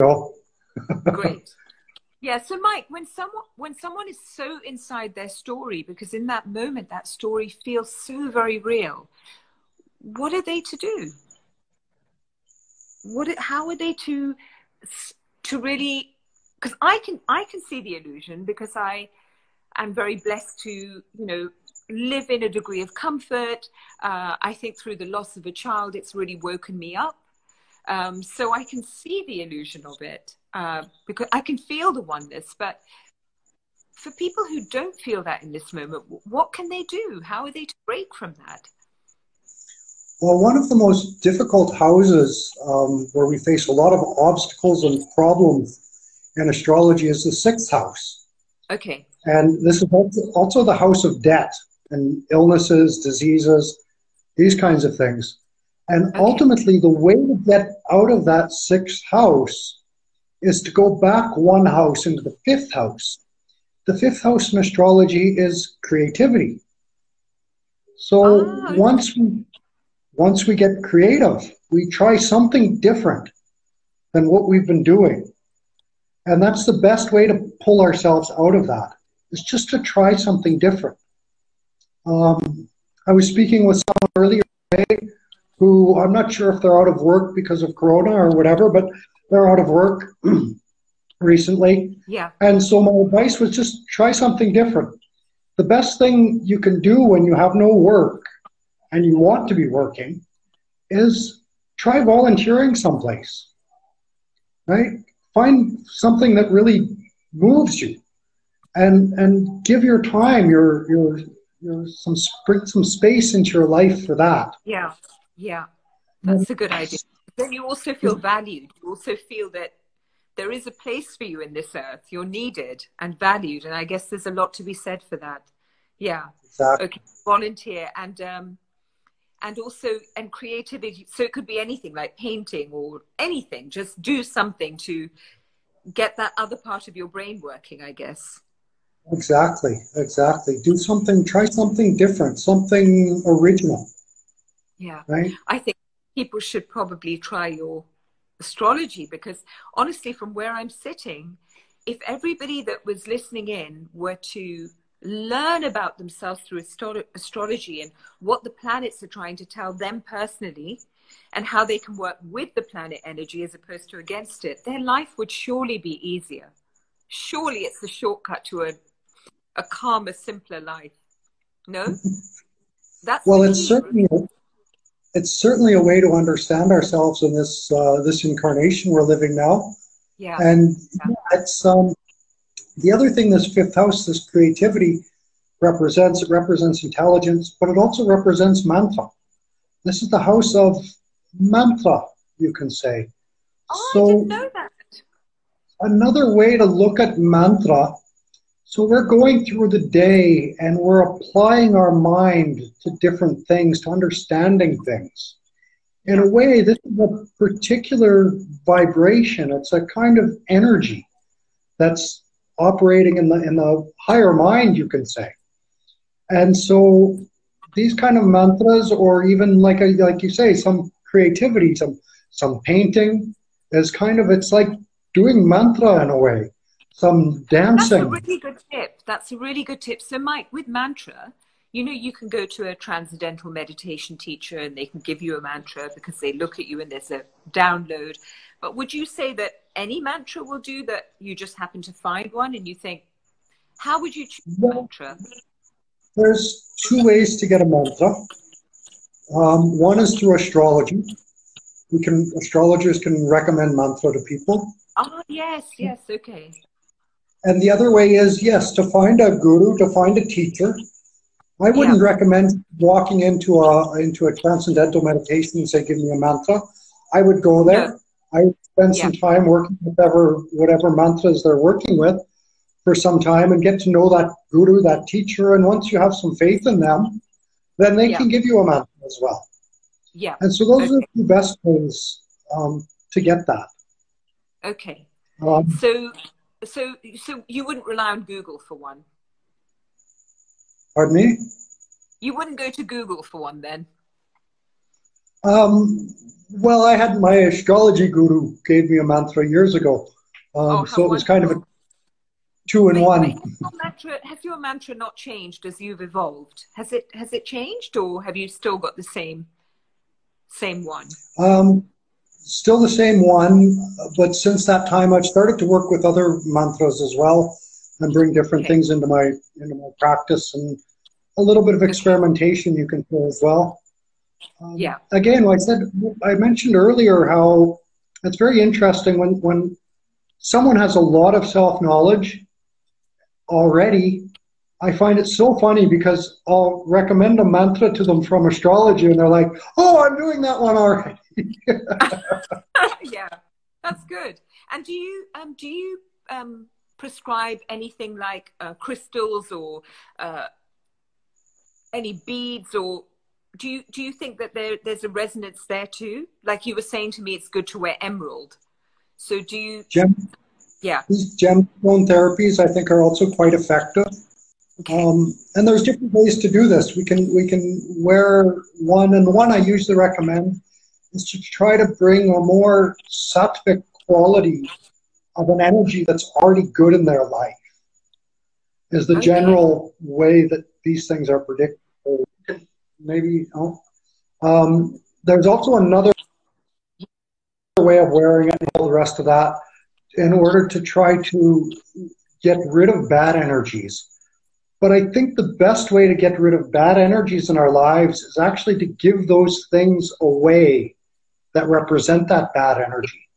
Go. Great. Yeah, so Mike, when someone is so inside their story, because in that moment that story feels so very real, what are they to do? How are they to really? Because I can see the illusion, because I am very blessed to, you know, live in a degree of comfort. I think through the loss of a child, it's really woken me up. So I can see the illusion of it, because I can feel the oneness. But for people who don't feel that in this moment, what can they do? How are they to break from that? Well, one of the most difficult houses where we face a lot of obstacles and problems in astrology is the 6th house. Okay. And this is also the house of debt and illnesses, diseases, these kinds of things. And okay. Ultimately, the way to get out of that 6th house is to go back one house into the 5th house. The 5th house in astrology is creativity. So once we get creative, we try something different than what we've been doing. And that's the best way to pull ourselves out of that, is just to try something different. I was speaking with someone earlier today who, I'm not sure if they're out of work because of Corona or whatever, but they're out of work recently. Yeah. And so my advice was just try something different. The best thing you can do when you have no work and you want to be working is try volunteering someplace, right? Find something that really moves you, and give your time, some space into your life for that. Yeah, yeah, that's a good idea. Then you also feel valued. You also feel that there is a place for you in this earth. You're needed and valued, and I guess there's a lot to be said for that. Yeah, exactly. Okay, volunteer and creativity. So it could be anything, like painting or anything. Just do something to get that other part of your brain working, I guess. Exactly, exactly. Do something, try something different, something original. Yeah, right? I think people should probably try your astrology, because honestly, from where I'm sitting, if everybody that was listening in were to learn about themselves through astrology and what the planets are trying to tell them personally, and how they can work with the planet energy as opposed to against it, their life would surely be easier. Surely it's the shortcut to a calmer, simpler life. No? That's well, it's certainly a way to understand ourselves in this this incarnation we're living now. Yeah. And that's the other thing this 5th house, this creativity, represents. It represents intelligence, but it also represents mantra. This is the house of mantra, you can say. Oh, so I didn't know that. Another way to look at mantra, so we're going through the day and we're applying our mind to different things, to understanding things. In a way, this is a particular vibration. It's a kind of energy that's operating in the higher mind, you can say. And so these kind of mantras, or even like you say, some creativity, some painting, is kind of, it's like doing mantra in a way, some dancing. That's a really good tip. That's a really good tip. So Mike, with mantra, you know, you can go to a transcendental meditation teacher and they can give you a mantra because they look at you and there's a download. But would you say that any mantra will do that? You just happen to find one and you think, how would you choose a mantra? There's two ways to get a mantra. One is through astrology. Astrologers can recommend mantra to people. Oh, yes, yes, okay. And the other way is, yes, to find a guru, to find a teacher. I wouldn't recommend walking into a transcendental meditation and say, give me a mantra. I would go there. I would spend some time working with whatever mantras they're working with for some time, and get to know that guru, that teacher. And once you have some faith in them, then they can give you a mantra as well. Yeah. And so those are the best ways to get that. Okay. So you wouldn't rely on Google for one? Pardon me? You wouldn't go to Google for one then? Well, I had my astrology guru gave me a mantra years ago. So it was kind of a two-in-one. Has your mantra not changed as you've evolved? Has it changed, or have you still got the same one? Still the same one, but since that time I've started to work with other mantras as well and bring different things into my practice, and a little bit of experimentation you can do as well. Yeah. Again, like I mentioned earlier, how it's very interesting when someone has a lot of self-knowledge already. I find it so funny because I'll recommend a mantra to them from astrology and they're like, oh, I'm doing that one already. Yeah, that's good. And do you prescribe anything like crystals or any beads, or do you think that there's a resonance there too? Like you were saying to me, it's good to wear emerald. So do you? Yeah. These gemstone therapies, I think, are also quite effective. Okay. And there's different ways to do this. We can wear one, and the one I usually recommend is to try to bring a more sattvic quality of an energy that's already good in their life, is the general way that these things are predicted. Maybe, there's also another way of wearing it and all the rest of that in order to try to get rid of bad energies. But I think the best way to get rid of bad energies in our lives is actually to give those things away that represent that bad energy.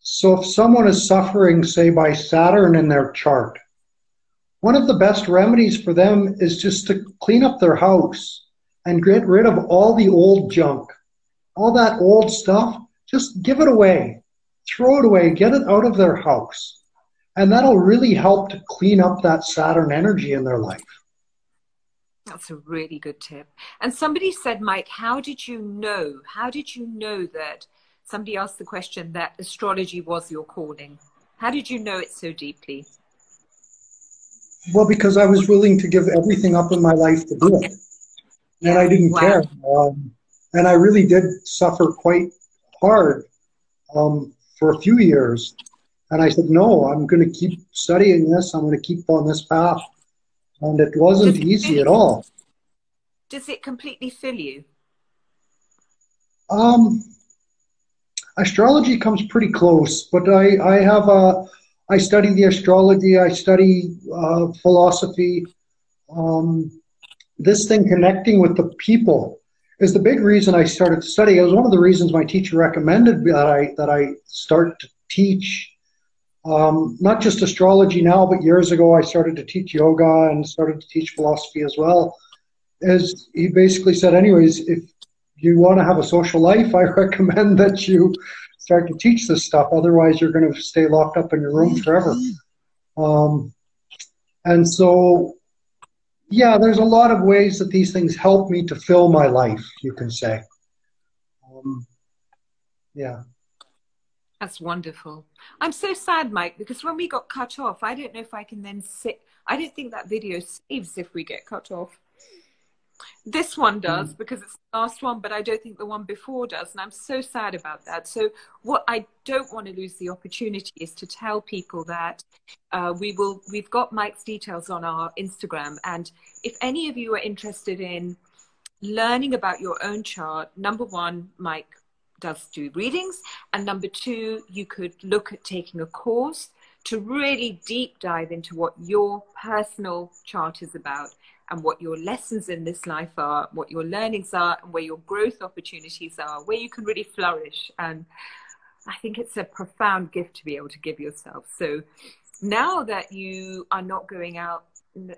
So if someone is suffering, say, by Saturn in their chart, one of the best remedies for them is just to clean up their house and get rid of all the old junk, all that old stuff. Just give it away, throw it away, get it out of their house. And that'll really help to clean up that Saturn energy in their life. That's a really good tip. And somebody said, Mike, how did you know that, somebody asked the question, that astrology was your calling? How did you know it so deeply? Well, because I was willing to give everything up in my life to do it. And I didn't care. And I really did suffer quite hard for a few years. And I said, no, I'm going to keep studying this. I'm going to keep on this path. And it wasn't easy at all. Does it completely fill you? Astrology comes pretty close, but I study the astrology, I study philosophy. This thing connecting with the people is the big reason I started to study. It was one of the reasons my teacher recommended that I start to teach, not just astrology now, but years ago I started to teach yoga and started to teach philosophy as well. As he basically said, anyways, if you want to have a social life, I recommend that you start to teach this stuff. Otherwise, you're going to stay locked up in your room forever. And so, yeah, there's a lot of ways that these things help me to fill my life, you can say. Yeah. That's wonderful. I'm so sad, Mike, because when we got cut off, I don't know if I can then sit. I don't think that video saves if we get cut off. This one does because it's the last one, but I don't think the one before does, and I'm so sad about that. So what I don't want to lose the opportunity is to tell people that we've got Mike's details on our Instagram, and if any of you are interested in learning about your own chart, number one, Mike does do readings, and number two, you could look at taking a course to really deep dive into what your personal chart is about, and what your lessons in this life are, what your learnings are, and where your growth opportunities are, where you can really flourish. And I think it's a profound gift to be able to give yourself. So now that you are not going out,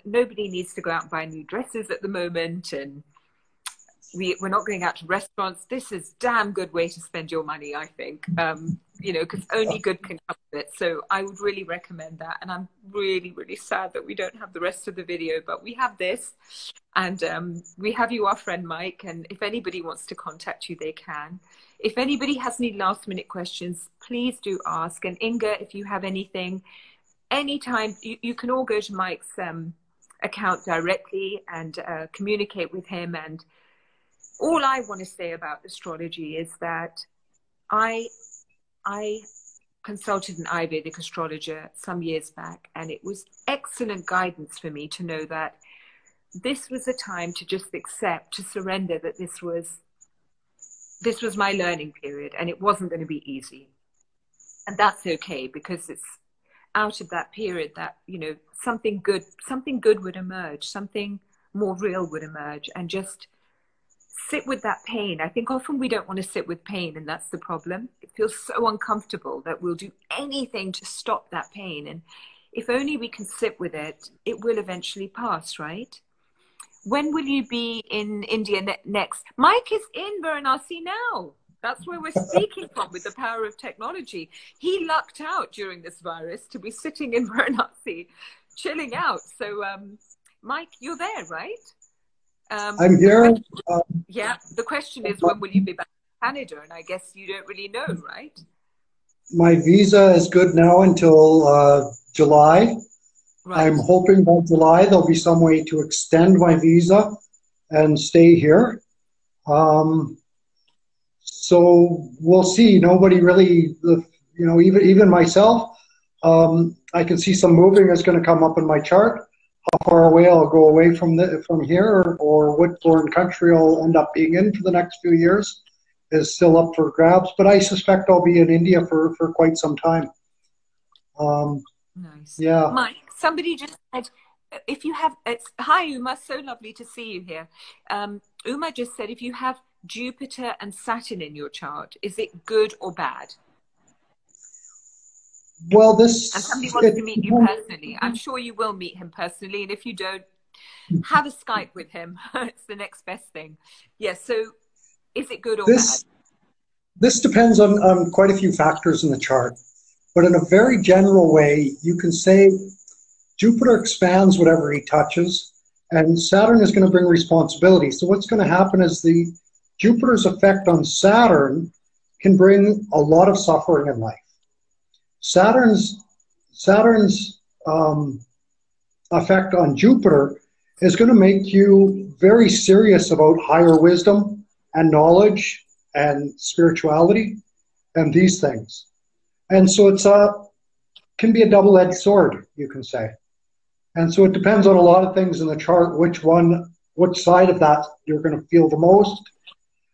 nobody needs to go out and buy new dresses at the moment, and we're not going out to restaurants. This is damn good way to spend your money, I think, you know, because only good can come of it. So I would really recommend that. And I'm really, really sad that we don't have the rest of the video, but we have this, and we have you, our friend Mike. And if anybody wants to contact you, they can. If anybody has any last minute questions, please do ask. And Inga, if you have anything, anytime, you can all go to Mike's account directly and communicate with him. And all I want to say about astrology is that I consulted an Ayurvedic astrologer some years back, and it was excellent guidance for me to know that this was a time to just accept, to surrender that this was my learning period, and it wasn't going to be easy. And that's okay, because it's out of that period that, you know, something good would emerge, something more real would emerge, and just sit with that pain. I think often we don't want to sit with pain, and that's the problem. It feels so uncomfortable that we'll do anything to stop that pain. And if only we can sit with it, it will eventually pass, right? When will you be in India next? Mike is in Varanasi now. That's where we're speaking from, with the power of technology. He lucked out during this virus to be sitting in Varanasi, chilling out. So, Mike, you're there, right? I'm here. Yeah, the question is, when will you be back in Canada? And I guess you don't really know, right? My visa is good now until July. Right. I'm hoping by July there'll be some way to extend my visa and stay here. So we'll see. Nobody really, you know, even myself, I can see some moving that's going to come up in my chart. How far away I'll go away from here, or what foreign country I'll end up being in for the next few years, is still up for grabs. But I suspect I'll be in India for quite some time. Nice. Yeah. Mike, somebody just said, if you have, hi Uma, so lovely to see you here. Uma just said, if you have Jupiter and Saturn in your chart, is it good or bad? Well, this... And somebody wants to meet you personally. I'm sure you will meet him personally. And if you don't, have a Skype with him. It's the next best thing. Yes. Yeah, so is it good or bad? This depends on quite a few factors in the chart. But in a very general way, you can say Jupiter expands whatever he touches, and Saturn is going to bring responsibility. So what's going to happen is the Jupiter's effect on Saturn can bring a lot of suffering in life. Saturn's effect on Jupiter is going to make you very serious about higher wisdom and knowledge and spirituality and these things. And so it's can be a double-edged sword, you can say. And so it depends on a lot of things in the chart, which side of that you're going to feel the most.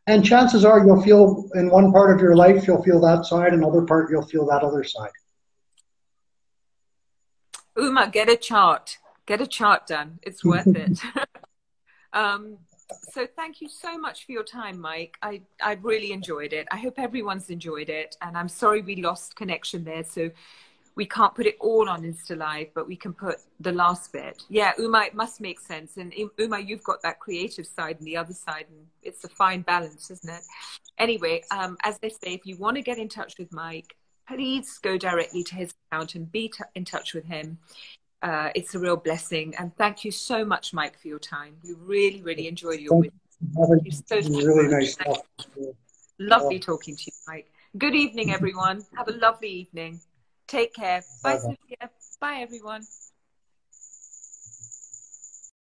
And chances are you'll feel, in one part of your life, you'll feel that side, another part, you'll feel that other side. Uma, get a chart. Get a chart done. It's worth it. So thank you so much for your time, Mike. I really enjoyed it. I hope everyone's enjoyed it. And I'm sorry we lost connection there. So we can't put it all on Insta Live, but we can put the last bit. Yeah, Uma, it must make sense. And Uma, you've got that creative side and the other side, and it's a fine balance, isn't it? Anyway, as they say, if you want to get in touch with Mike, please go directly to his account and be in touch with him. It's a real blessing. And thank you so much, Mike, for your time. We really, really enjoyed your witness. Thank you so really nice. Lovely talking to you, Mike. Good evening, everyone. Have a lovely evening. Take care. Bye, Sylvia. Bye, everyone.